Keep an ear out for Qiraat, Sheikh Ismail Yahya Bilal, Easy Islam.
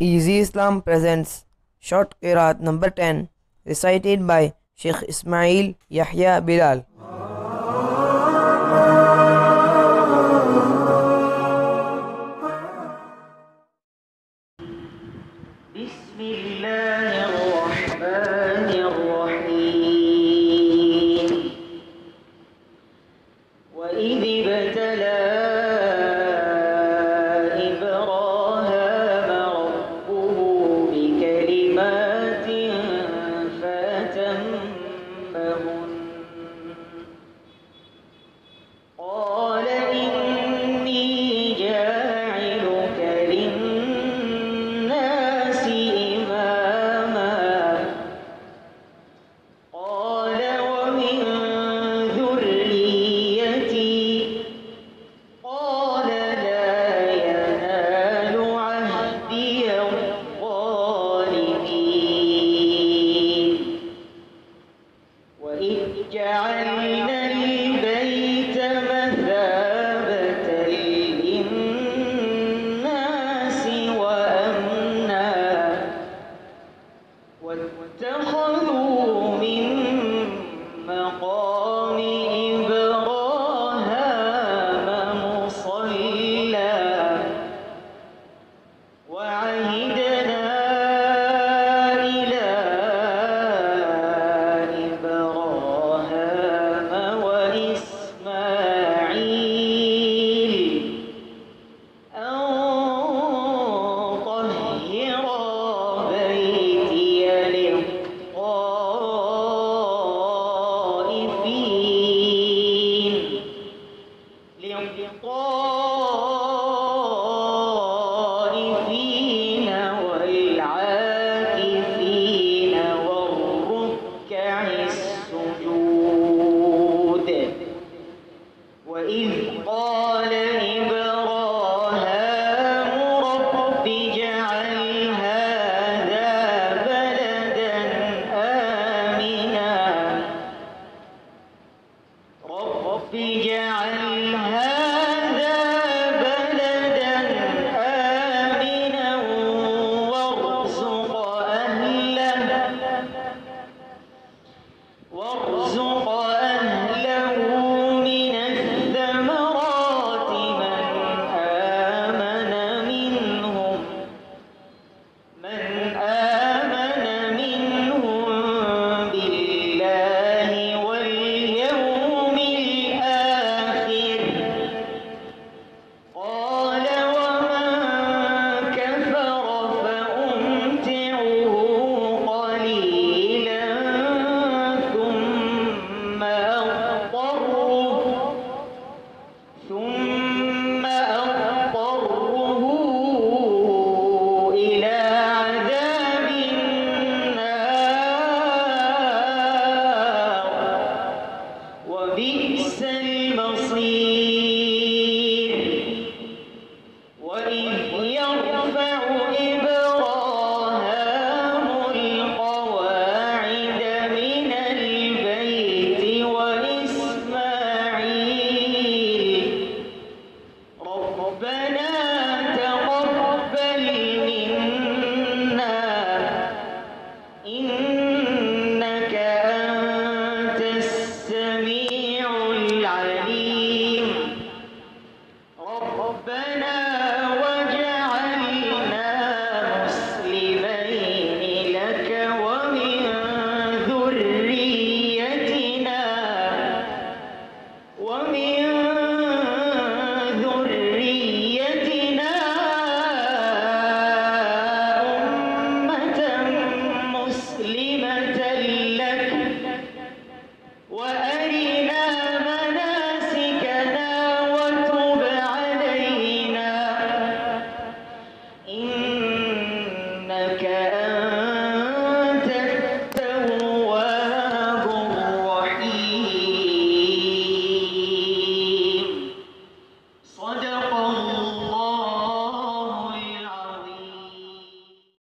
Easy Islam presents short Qiraat number 10, recited by Sheikh Ismail Yahya Bilal.